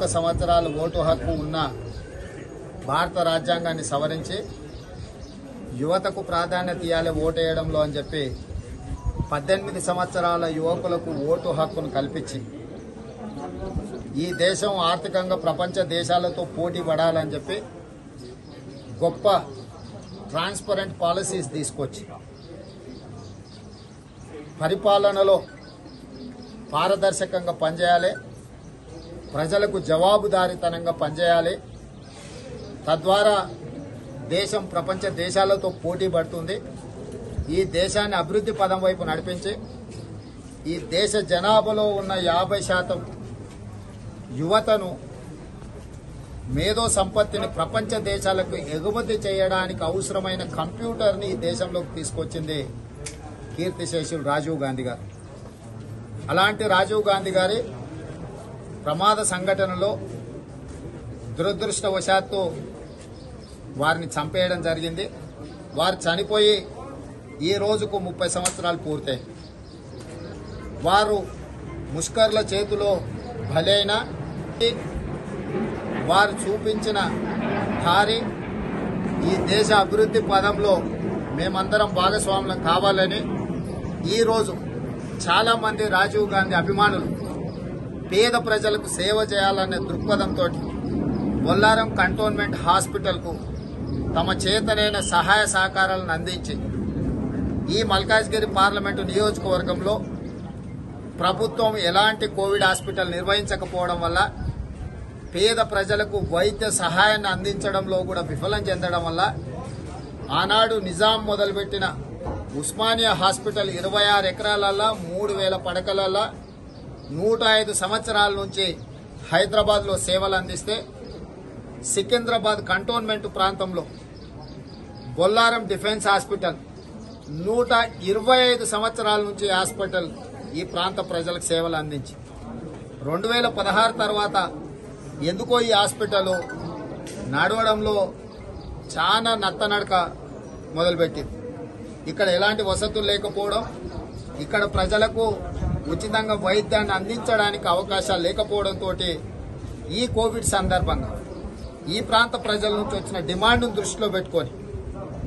ఒక సంవత్సరాల ఓటు హక్కు ఉన్న భారత రాజ్యాంగాన్ని సవరించి యువతకు ప్రాధాన్యత ఇయాలి ఓటేయడంలో అని చెప్పి 18 సంవత్సరాల యువకులకు ఓటు హక్కును కల్పించి ఈ దేశం ఆర్థికంగా ప్రపంచ దేశాలతో పోటీ పడాలని చెప్పి గొప్ప ట్రాన్స్పరెంట్ పాలసీస్ తీసుకొచ్చి పరిపాలనలో పారదర్శకంగా పనిచేయాలి, ప్రజలకు జవాబుదారీతనంగా పనిచేయాలి, తద్వారా దేశం ప్రపంచ దేశాలతో పోటీ పడుతుంది, ఈ దేశాన్ని అభివృద్ధి పదం వైపు నడిపించి ఈ దేశ జనాభాలో ఉన్న 50% యువతను మేధో సంపత్తిని ప్రపంచ దేశాలకు ఎగుమతి చేయడానికి అవసరమైన కంప్యూటర్ని ఈ దేశంలోకి తీసుకొచ్చింది కీర్తిశేషులు రాజీవ్ గాంధీ గారు. అలాంటి రాజీవ్ గాంధీ గారి ప్రమాద సంఘటనలో దురదృష్టవశాత్తు వారిని చంపేయడం జరిగింది. వారు చనిపోయి ఈ రోజుకు 30 సంవత్సరాలు పూర్తయి వారు ముష్కర్ల చేతిలో బలైన వారు చూపించిన దారి ఈ దేశ అభివృద్ధి పదంలో మేమందరం భాగస్వాములం కావాలని ఈరోజు చాలామంది రాజీవ్ గాంధీ అభిమానులు పేద ప్రజలకు సేవ చేయాలనే దృక్పథంతో బొల్లారం కంటోన్మెంట్ హాస్పిటల్కు తమ చేతనైన సహాయ సహకారాలను అందించి ఈ మల్కాజ్గిరి పార్లమెంటు నియోజకవర్గంలో ప్రభుత్వం ఎలాంటి కోవిడ్ హాస్పిటల్ నిర్వహించకపోవడం వల్ల పేద ప్రజలకు వైద్య సహాయాన్ని అందించడంలో కూడా విఫలం చెందడం వల్ల ఆనాడు నిజాం మొదలుపెట్టిన ఉస్మానియా హాస్పిటల్ 26 ఎకరాలల్లో 3000 పడకలల్లో 105 సంవత్సరాల నుంచి హైదరాబాద్లో సేవలు అందిస్తే సికింద్రాబాద్ కంటోన్మెంట్ ప్రాంతంలో బొల్లారం డిఫెన్స్ హాస్పిటల్ 125 సంవత్సరాల నుంచి హాస్పిటల్ ఈ ప్రాంత ప్రజలకు సేవలు అందించి 2016 తర్వాత ఎందుకో ఈ హాస్పిటల్ నడవడంలో చాలా నత్తనడక మొదలుపెట్టింది. ఇక్కడ ఎలాంటి వసతులు లేకపోవడం, ఇక్కడ ప్రజలకు ఉచితంగా వైద్యాన్ని అందించడానికి అవకాశాలు లేకపోవడంతో ఈ కోవిడ్ సందర్భంగా ఈ ప్రాంత ప్రజల నుంచి వచ్చిన డిమాండ్ను దృష్టిలో పెట్టుకొని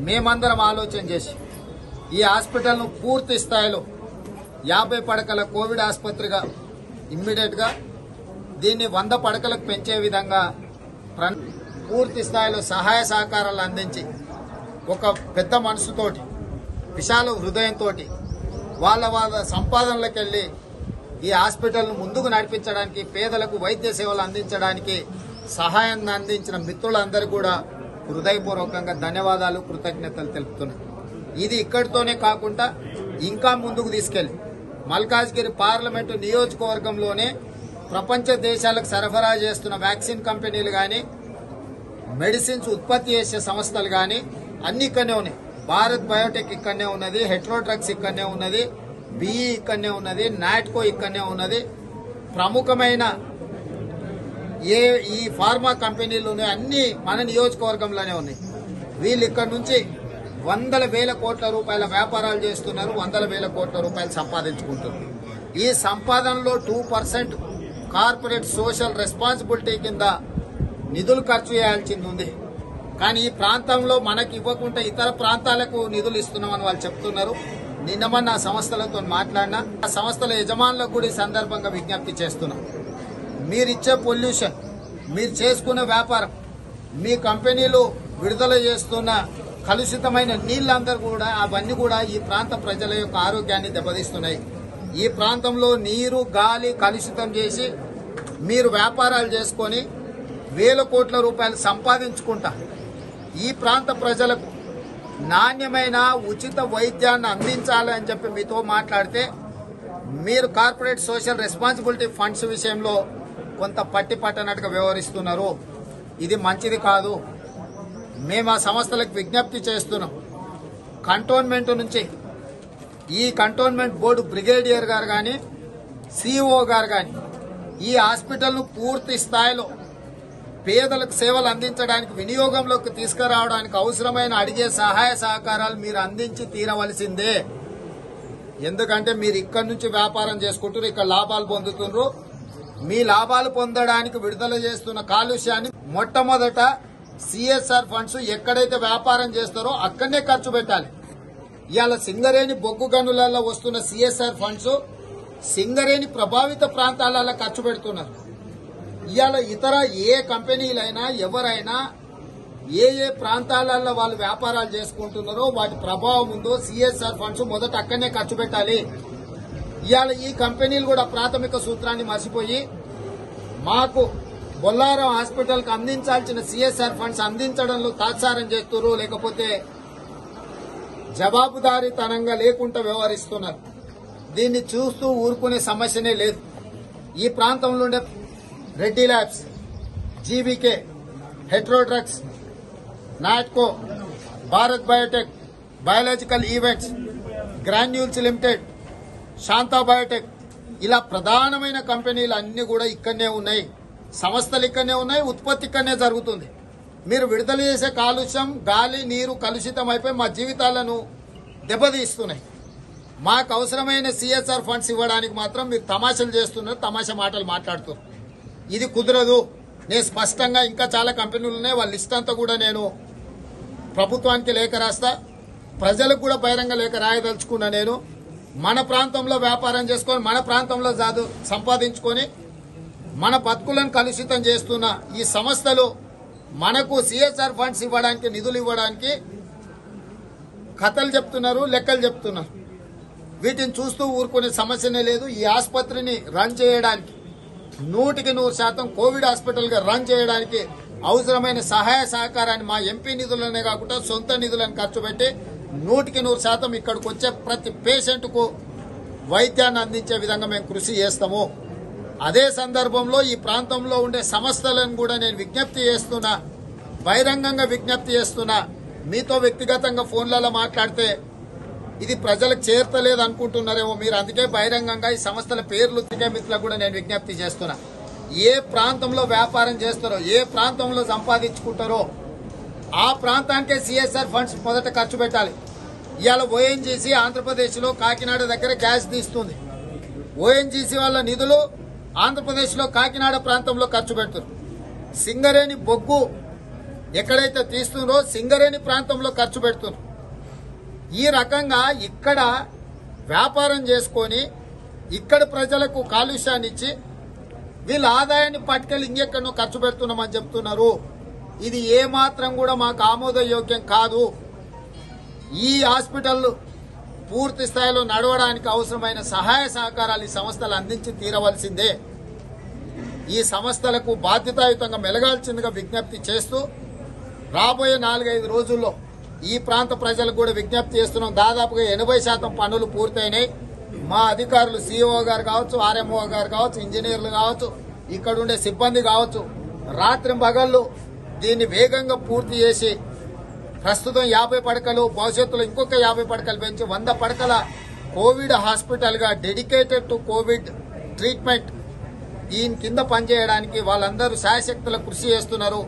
మేమందరం ఆలోచన చేసి ఈ హాస్పిటల్ను పూర్తి స్థాయిలో 50 పడకల కోవిడ్ ఆసుపత్రిగా ఇమ్మీడియట్గా దీన్ని 100 పడకలకు పెంచే విధంగా పూర్తి స్థాయిలో సహాయ సహకారాలు అందించి ఒక పెద్ద మనసుతోటి విశాల హృదయంతో వాళ్ళ వాళ్ళ సంపాదనలకు వెళ్ళి ఈ హాస్పిటల్ను ముందుకు నడిపించడానికి పేదలకు వైద్య సేవలు అందించడానికి సహాయాన్ని అందించిన మిత్రులందరూ కూడా హృదయపూర్వకంగా ధన్యవాదాలు కృతజ్ఞతలు తెలుపుతున్నాయి. ఇది ఇక్కడితోనే కాకుండా ఇంకా ముందుకు తీసుకెళ్లి మల్కాజ్గిరి పార్లమెంటు నియోజకవర్గంలోనే ప్రపంచ దేశాలకు సరఫరా చేస్తున్న వ్యాక్సిన్ కంపెనీలు కానీ మెడిసిన్స్ ఉత్పత్తి చేసే సంస్థలు కానీ అన్ని ఇక్కడనే ఉన్నాయి. భారత్ బయోటెక్ ఇక్కడనే ఉన్నది, హెట్రోడ్రగ్స్ ఇక్కడనే ఉన్నది, బిఈ ఇక్కడనే ఉన్నది, నాట్కో ఇక్కడనే ఉన్నది, ప్రముఖమైన ఈ ఫార్మా కంపెనీలు అన్ని మన నియోజకవర్గంలోనే ఉన్నాయి. వీళ్ళు ఇక్కడ నుంచి 100,000 కోట్ల రూపాయల వ్యాపారాలు చేస్తున్నారు, 100,000 కోట్ల రూపాయలు సంపాదించుకుంటున్నారు. ఈ సంపాదనలో 2% కార్పొరేట్ సోషల్ రెస్పాన్సిబిలిటీ కింద నిధులు ఖర్చు చేయాల్సింది ఉంది. కానీ ఈ ప్రాంతంలో మనకి ఇవ్వకుండా ఇతర ప్రాంతాలకు నిధులు ఇస్తున్నామని వాళ్ళు చెప్తున్నారు. నిన్నమన్న ఆ సంస్థలతో మాట్లాడినా ఆ సంస్థల యజమానులకు కూడా ఈ సందర్భంగా విజ్ఞప్తి చేస్తున్నాం. మీరిచ్చే పొల్యూషన్, మీరు చేసుకున్న వ్యాపారం, మీ కంపెనీలు విడుదల చేస్తున్న కలుషితమైన నీళ్ళందరూ కూడా అవన్నీ కూడా ఈ ప్రాంత ప్రజల యొక్క ఆరోగ్యాన్ని దెబ్బతీస్తున్నాయి. ఈ ప్రాంతంలో నీరు గాలి కలుషితం చేసి మీరు వ్యాపారాలు చేసుకొని 1,000 కోట్ల రూపాయలు సంపాదించుకుంటా ఈ ప్రాంత ప్రజలకు నాణ్యమైన ఉచిత వైద్యాన్ని అందించాలని చెప్పి మీతో మాట్లాడితే మీరు కార్పొరేట్ సోషల్ రెస్పాన్సిబిలిటీ ఫండ్స్ విషయంలో కొంత పట్టి పట్టనట్టుగా వ్యవహరిస్తున్నారు. ఇది మంచిది కాదు. మేము ఆ సంస్థలకు విజ్ఞప్తి చేస్తున్నాం. కంటోన్మెంట్ నుంచి ఈ కంటోన్మెంట్ బోర్డు బ్రిగేడియర్ గారు కానీ సిఇఓ గారు కానీ ఈ హాస్పిటల్ను పూర్తి స్థాయిలో పేదలకు సేవలు అందించడానికి వినియోగంలోకి తీసుకురావడానికి అవసరమైన అడిగే సహాయ సహకారాలు మీరు అందించి తీరవలసిందే. ఎందుకంటే మీరు ఇక్కడ నుంచి వ్యాపారం చేసుకుంటున్నారు, ఇక్కడ లాభాలు పొందుతున్నారు, మీ లాభాలు పొందడానికి విడుదల చేస్తున్న కాలుష్యాన్ని మొట్టమొదట సిఎస్ఆర్ ఫండ్స్ ఎక్కడైతే వ్యాపారం చేస్తారో అక్కడనే ఖర్చు పెట్టాలి. ఇవాళ సింగరేణి బొగ్గు గనులలో వస్తున్న సిఎస్ఆర్ ఫండ్స్ సింగరేణి ప్రభావిత ప్రాంతాలలో ఖర్చు పెడుతున్నారు. ఇవాళ ఇతర ఏ కంపెనీలైనా ఎవరైనా ఏ ఏ ప్రాంతాలలో వాళ్ళు వ్యాపారాలు చేసుకుంటున్నారో వాటి ప్రభావం ఉందో సిఎస్ఆర్ ఫండ్స్ మొదట అక్కడనే ఖర్చు పెట్టాలి. ఇవాళ ఈ కంపెనీలు కూడా ప్రాథమిక సూత్రాన్ని మర్చిపోయి మాకు బొల్లారం హాస్పిటల్కి అందించాల్సిన సిఎస్ఆర్ ఫండ్స్ అందించడంలో తాత్సారం చేస్తున్నారు, లేకపోతే జవాబుదారీతనంగా లేకుండా వ్యవహరిస్తున్నారు. దీన్ని చూస్తూ ఊరుకునే సమస్యనే లేదు. ఈ ప్రాంతంలో ఉండే Reddy labs, GVK, Hetero drugs, Natco, Bharat biotech, biological events granules limited, Shantha biotech ఇలా ప్రధానమైన కంపెనీలు అన్ని కూడా ఇక్కడనే ఉన్నాయి, సంస్థలు ఇక్కడనే ఉన్నాయి, ఉత్పత్తి ఇక్కడనే జరుగుతుంది. మీరు విడుదల చేసే కాలుష్యం గాలి నీరు కలుషితం అయిపోయి మా జీవితాలను దెబ్బతీస్తున్నాయి. మాకు అవసరమైన సిఎస్ఆర్ ఫండ్స్ ఇవ్వడానికి మాత్రం మీరు తమాషలు చేస్తున్నారు, తమాషా మాటలు మాట్లాడుతున్నారు. ఇది కుదరదు. నేను స్పష్టంగా ఇంకా చాలా కంపెనీలు ఉన్నాయి, వాళ్ళ లిస్ట్ అంతా కూడా నేను ప్రభుత్వానికి లేఖ రాస్తా, ప్రజలకు కూడా బహిరంగ లేఖ రాయదలుచుకున్నా. నేను మన ప్రాంతంలో వ్యాపారం చేసుకొని మన ప్రాంతంలో సంపాదించుకొని మన బతుకులను కలుషితం చేస్తున్న ఈ సంస్థలు మనకు సిఎస్ఆర్ ఫండ్స్ ఇవ్వడానికి నిధులు ఇవ్వడానికి కథలు చెప్తున్నారు, లెక్కలు చెప్తున్నారు. వీటిని చూస్తూ ఊరుకునే సమస్యనే లేదు. ఈ ఆసుపత్రిని రన్ చేయడానికి 100% కోవిడ్ హాస్పిటల్గా రన్ చేయడానికి అవసరమైన సహాయ సహకారాన్ని మా ఎంపీ నిధులనే కాకుండా సొంత నిధులను ఖర్చు పెట్టి 100% ఇక్కడికి వచ్చే ప్రతి పేషెంట్కు వైద్యాన్ని అందించే విధంగా మేము కృషి చేస్తాము. అదే సందర్భంలో ఈ ప్రాంతంలో ఉండే సంస్థలను కూడా నేను విజ్ఞప్తి చేస్తున్నా, బహిరంగంగా విజ్ఞప్తి చేస్తున్నా. మీతో వ్యక్తిగతంగా ఫోన్లలో మాట్లాడితే ఇది ప్రజలకు చేరతలేదు అనుకుంటున్నారేమో మీరు, అందుకే బహిరంగంగా ఈ సంస్థల పేర్లు తిరిగే మిత్రులకు కూడా నేను విజ్ఞప్తి చేస్తున్నా. ఏ ప్రాంతంలో వ్యాపారం చేస్తారో, ఏ ప్రాంతంలో సంపాదించుకుంటారో ఆ ప్రాంతానికే సిఎస్ఆర్ ఫండ్స్ మొదట ఖర్చు పెట్టాలి. ఇవాళ ఓఎన్జీసీ ఆంధ్రప్రదేశ్లో కాకినాడ దగ్గర గ్యాస్ తీస్తుంది. ఓఎన్జీసీ వాళ్ళ నిధులు ఆంధ్రప్రదేశ్లో కాకినాడ ప్రాంతంలో ఖర్చు పెడుతున్నారు. సింగరేణి బొగ్గు ఎక్కడైతే తీస్తున్నారో సింగరేణి ప్రాంతంలో ఖర్చు పెడుతున్నారు. ఈ రకంగా ఇక్కడ వ్యాపారం చేసుకొని ఇక్కడ ప్రజలకు కాలుష్యాన్ని ఇచ్చి వీళ్ళ ఆదాయాన్ని పట్టుకెళ్ళి ఇంకెక్కడో ఖర్చు పెడుతున్నామని చెప్తున్నారు. ఇది ఏమాత్రం కూడా మాకు ఆమోదయోగ్యం కాదు. ఈ హాస్పిటల్ పూర్తి స్థాయిలో నడవడానికి అవసరమైన సహాయ సహకారాలు ఈ సంస్థలు అందించి తీరవలసిందే. ఈ సంస్థలకు బాధ్యతాయుతంగా మెలగాల్సిందిగా విజ్ఞప్తి చేస్తూ రాబోయే 4-5 రోజుల్లో ఈ ప్రాంత ప్రజలకు కూడా విజ్ఞప్తి చేస్తున్నాం. దాదాపుగా 80% పనులు పూర్తయినాయి. మా అధికారులు సిఇఓ గారు కావచ్చు, ఆర్ఎంఓ గారు కావచ్చు, ఇంజనీర్లు కావచ్చు, ఇక్కడ ఉండే సిబ్బంది కావచ్చు, రాత్రి పగళ్ళు దీన్ని వేగంగా పూర్తి చేసి ప్రస్తుతం 50 పడకలు, భవిష్యత్తులో ఇంకొక 50 పడకలు పెంచి 100 పడకల కోవిడ్ హాస్పిటల్గా డెడికేటెడ్ టు కోవిడ్ ట్రీట్మెంట్ దీని కింద పనిచేయడానికి వాళ్ళందరూ శాయశక్తుల కృషి చేస్తున్నారు.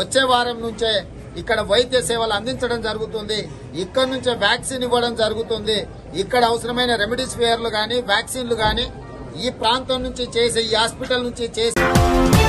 వచ్చే వారం నుంచే ఇక్కడ వైద్య సేవలు అందించడం జరుగుతుంది. ఇక్కడ నుంచే వ్యాక్సిన్ ఇవ్వడం జరుగుతుంది. ఇక్కడ అవసరమైన రెమెడీస్ ఫేర్లు కానీ వ్యాక్సిన్లు కానీ ఈ ప్రాంతం నుంచి చేసే, ఈ హాస్పిటల్ నుంచి చేసే